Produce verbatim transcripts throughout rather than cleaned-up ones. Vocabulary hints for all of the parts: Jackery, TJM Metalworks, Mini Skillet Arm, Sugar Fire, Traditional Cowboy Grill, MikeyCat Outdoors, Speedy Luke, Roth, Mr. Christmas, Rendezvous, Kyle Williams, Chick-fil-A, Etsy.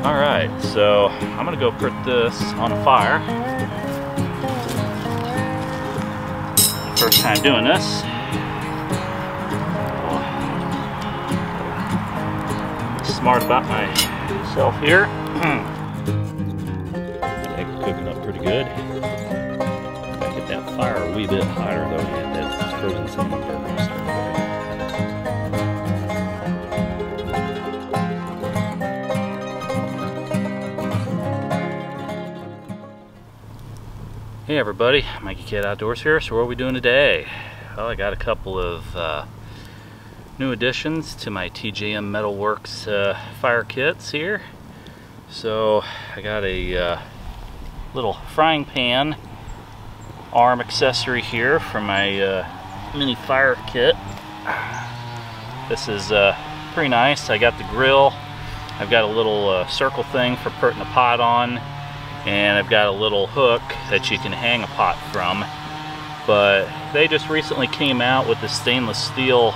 Alright, so I'm gonna go put this on a fire. First time doing this. Smart about myself here. Eggs cooking up pretty good. I get that fire a wee bit higher though, and that's frozen cinnamon burgers. Hey everybody, MikeyCat Outdoors here. So what are we doing today? Well, I got a couple of uh, new additions to my T J M Metalworks uh, fire kits here. So I got a uh, little frying pan arm accessory here for my uh, mini fire kit. This is uh, pretty nice. I got the grill. I've got a little uh, circle thing for putting a pot on. And I've got a little hook that you can hang a pot from. But they just recently came out with this stainless steel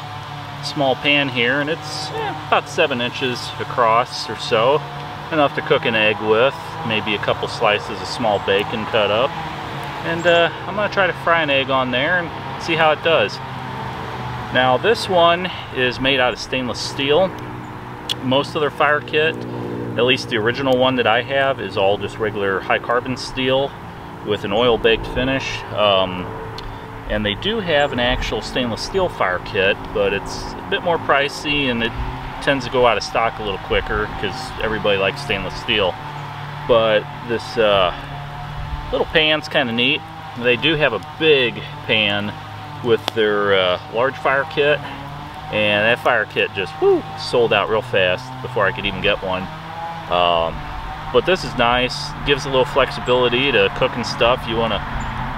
small pan here, and it's eh, about seven inches across or so. Enough to cook an egg with, maybe a couple slices of small bacon cut up. And uh, I'm gonna try to fry an egg on there and see how it does. Now this one is made out of stainless steel. Most of their fire kit, at least the original one that I have, is all just regular high carbon steel with an oil baked finish. Um, and they do have an actual stainless steel fire kit, but it's a bit more pricey and it tends to go out of stock a little quicker because everybody likes stainless steel. But this uh, little pan's kind of neat. They do have a big pan with their uh, large fire kit, and that fire kit just whoo, sold out real fast before I could even get one. Um, but this is nice, gives a little flexibility to cook and stuff. You want to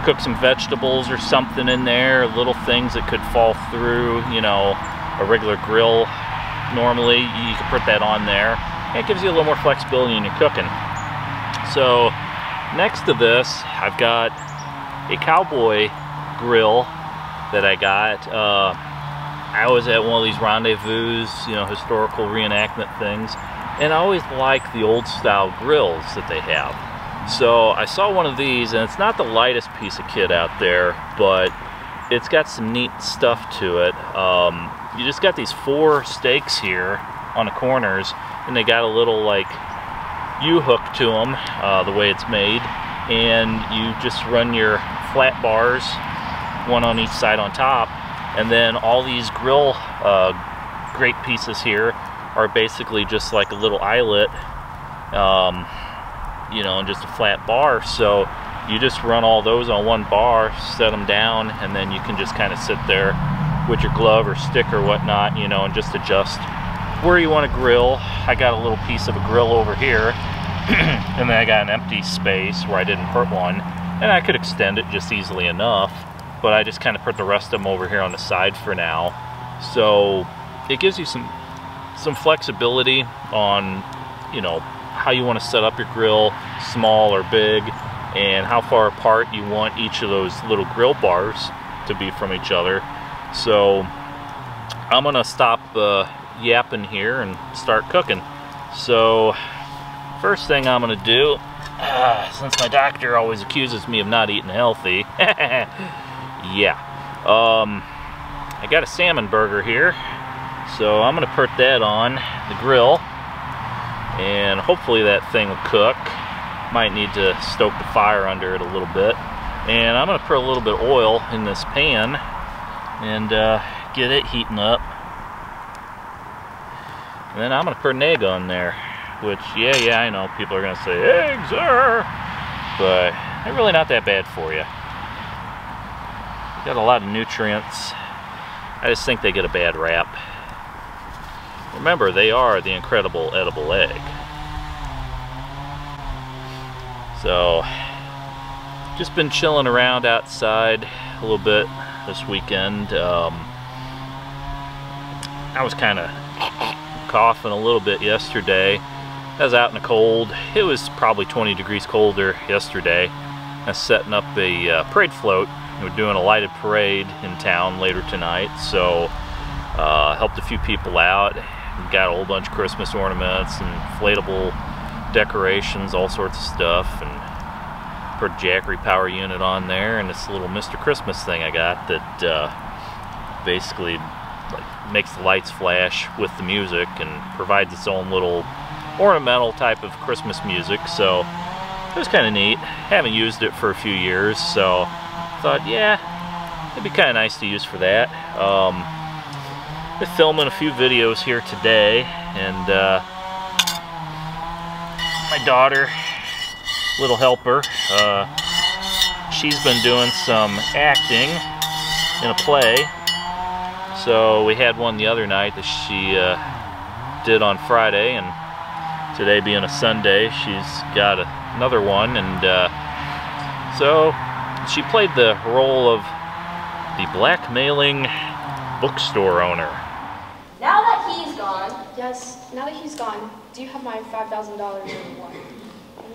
cook some vegetables or something in there, little things that could fall through, you know, a regular grill. Normally, you can put that on there. It gives you a little more flexibility in your cooking. So, next to this, I've got a cowboy grill that I got. Uh, I was at one of these rendezvous, you know, historical reenactment things. And I always like the old style grills that they have. So I saw one of these, and it's not the lightest piece of kit out there, but it's got some neat stuff to it. Um, you just got these four stakes here on the corners, and they got a little like U-hook to them, uh, the way it's made. And you just run your flat bars, one on each side on top, and then all these grill uh, grate pieces here are basically just like a little eyelet, um, you know, and just a flat bar. So you just run all those on one bar, set them down, and then you can just kind of sit there with your glove or stick or whatnot, you know, and just adjust where you want to grill. I got a little piece of a grill over here, and then I got an empty space where I didn't put one, and I could extend it just easily enough, but I just kind of put the rest of them over here on the side for now. So it gives you some some flexibility on, you know, how you want to set up your grill, small or big, and how far apart you want each of those little grill bars to be from each other. So I'm gonna stop uh, yapping here and start cooking. So first thing I'm gonna do, uh, since my doctor always accuses me of not eating healthy, yeah, um, I got a salmon burger here. So I'm gonna put that on the grill, and hopefully that thing will cook. Might need to stoke the fire under it a little bit. And I'm gonna put a little bit of oil in this pan and uh, get it heating up. And then I'm gonna put an egg on there, which, yeah, yeah, I know people are gonna say, eggs are, but they're really not that bad for you. Got a lot of nutrients. I just think they get a bad rap. Remember, they are the incredible edible egg. So, just been chilling around outside a little bit this weekend. Um, I was kind of coughing a little bit yesterday. I was out in the cold. It was probably twenty degrees colder yesterday. I was setting up a uh, parade float. We're doing a lighted parade in town later tonight, so uh, helped a few people out. Got a whole bunch of Christmas ornaments and inflatable decorations, all sorts of stuff, and put a Jackery power unit on there, and it's a little Mister Christmas thing I got that uh, basically like makes the lights flash with the music and provides its own little ornamental type of Christmas music. So it was kind of neat. Haven't used it for a few years, so thought, yeah, it'd be kind of nice to use for that. Um, been filming a few videos here today, and uh, my daughter, little helper, uh, she's been doing some acting in a play. So we had one the other night that she uh, did on Friday, and today being a Sunday, she's got a, another one, and uh, so she played the role of the blackmailing bookstore owner. Now that he's gone, yes, now that he's gone, do you have my five thousand dollars anymore?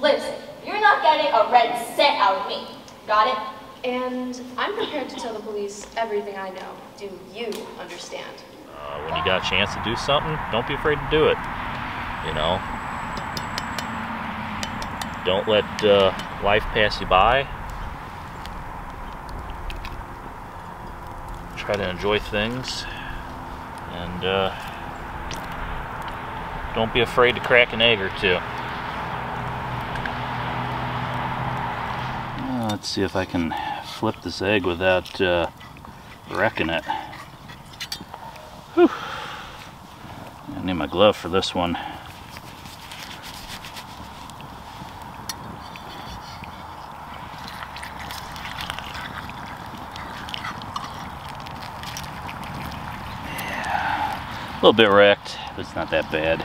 Liz, you're not getting a red cent out of me, got it? And I'm prepared to tell the police everything I know. Do you understand? Uh, when you got a chance to do something, don't be afraid to do it, you know? Don't let uh, life pass you by. Try to enjoy things, and uh, don't be afraid to crack an egg or two. Uh, let's see if I can flip this egg without uh, wrecking it. Whew. I need my glove for this one. A little bit wrecked, but it's not that bad.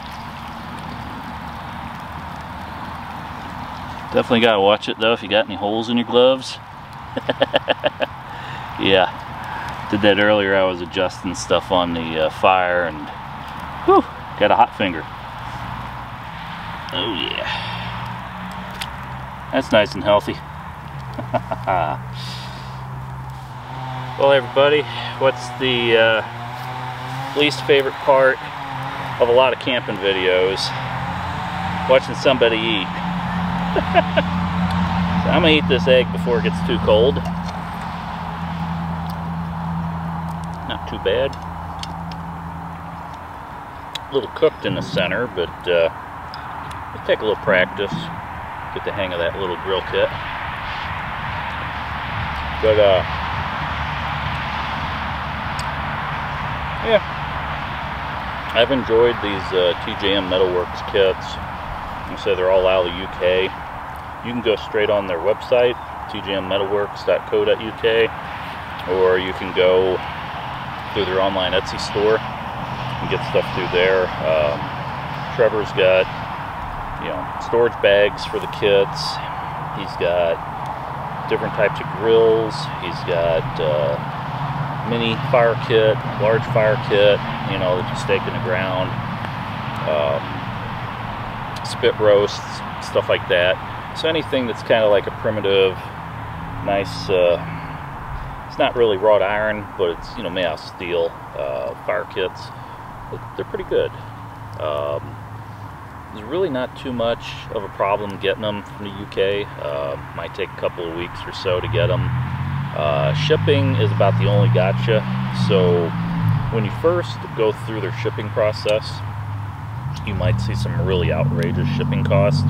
Definitely gotta watch it though if you got any holes in your gloves. Yeah, did that earlier. I was adjusting stuff on the uh, fire, and whew, got a hot finger. Oh yeah, that's nice and healthy. Well, everybody, what's the uh, least favorite part of a lot of camping videos? Watching somebody eat. So I'm gonna eat this egg before it gets too cold. Not too bad. A little cooked in the center, but uh, let's take a little practice. Get the hang of that little grill kit. But uh, yeah. I've enjoyed these uh, T J M Metalworks kits. Like I said, they're all out of the U K. You can go straight on their website, t j m metalworks dot co dot u k, or you can go through their online Etsy store and get stuff through there. Um, Trevor's got, you know, storage bags for the kits. He's got different types of grills. He's got uh, mini fire kit, large fire kit, you know, that you stake in the ground, um, spit roasts, stuff like that. So anything that's kind of like a primitive, nice, uh, it's not really wrought iron, but it's, you know, made out of steel, uh, fire kits. They're pretty good. Um, there's really not too much of a problem getting them from the U K. Uh, might take a couple of weeks or so to get them. Uh, shipping is about the only gotcha. So when you first go through their shipping process, you might see some really outrageous shipping costs.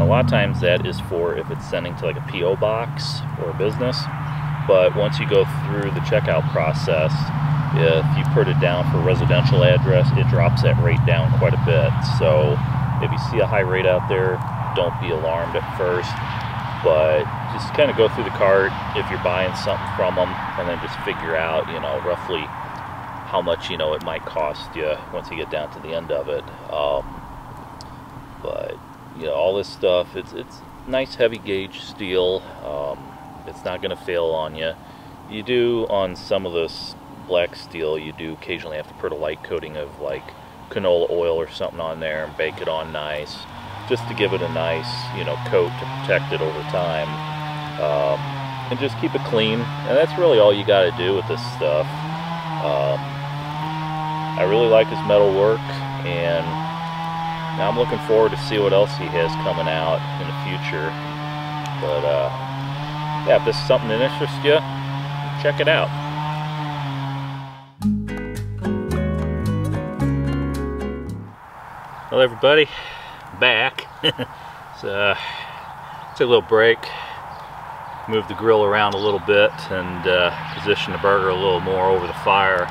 A lot of times that is for if it's sending to like a P O box or a business, but once you go through the checkout process, if you put it down for residential address, it drops that rate down quite a bit. So if you see a high rate out there, don't be alarmed at first, but just kind of go through the cart if you're buying something from them, and then just figure out, you know, roughly how much, you know, it might cost you once you get down to the end of it. Um, but you know, all this stuff, it's it's nice heavy gauge steel. Um, it's not going to fail on you. You do, on some of this black steel, you do occasionally have to put a light coating of like canola oil or something on there and bake it on nice, just to give it a nice, you know, coat to protect it over time. Um, and just keep it clean, and that's really all you got to do with this stuff. Um, I really like his metal work, and Now I'm looking forward to see what else he has coming out in the future. But uh, yeah, if this is something that interests you, check it out. Hello everybody, back. It's, uh, it's a little break. Move the grill around a little bit and uh, position the burger a little more over the fire.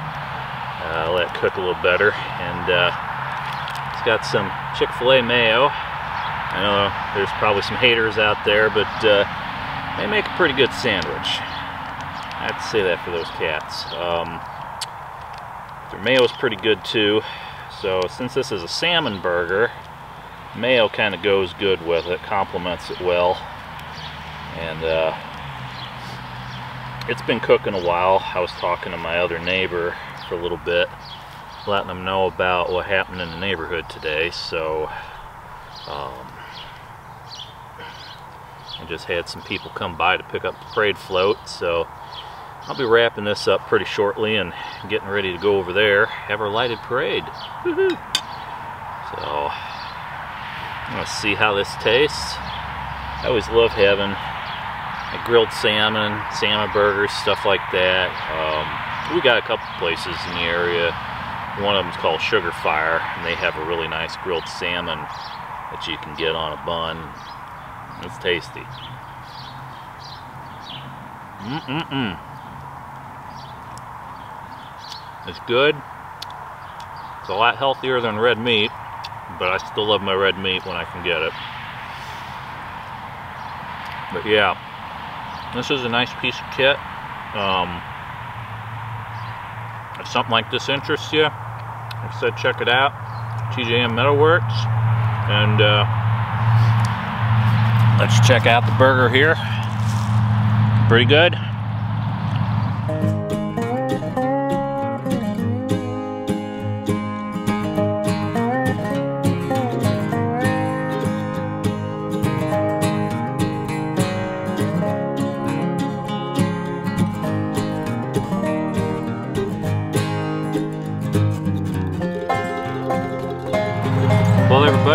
Uh, let it cook a little better. And uh, it's got some Chick-fil-A mayo. I know there's probably some haters out there, but uh, they make a pretty good sandwich. I have to say that for those cats. Um, their mayo is pretty good too. So since this is a salmon burger, mayo kind of goes good with it, complements it well. And uh, it's been cooking a while. I was talking to my other neighbor for a little bit, letting them know about what happened in the neighborhood today. So um, I just had some people come by to pick up the parade float. So I'll be wrapping this up pretty shortly and getting ready to go over there, have our lighted parade. Woohoo! So I'm gonna see how this tastes. I always love having like, grilled salmon, salmon burgers, stuff like that. Um, we got a couple places in the area. One of them is called Sugar Fire, and they have a really nice grilled salmon that you can get on a bun. It's tasty. Mm-mm-mm. It's good. It's a lot healthier than red meat, but I still love my red meat when I can get it. But yeah, this is a nice piece of kit. Um, if something like this interests you, like I said, check it out. T J M Metalworks. And uh, let's check out the burger here. Pretty good.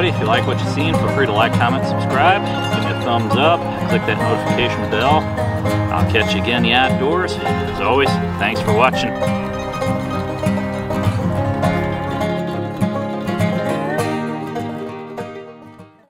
If you like what you've seen, feel free to like, comment, subscribe, give me a thumbs up, click that notification bell. I'll catch you again in the outdoors. As always, thanks for watching.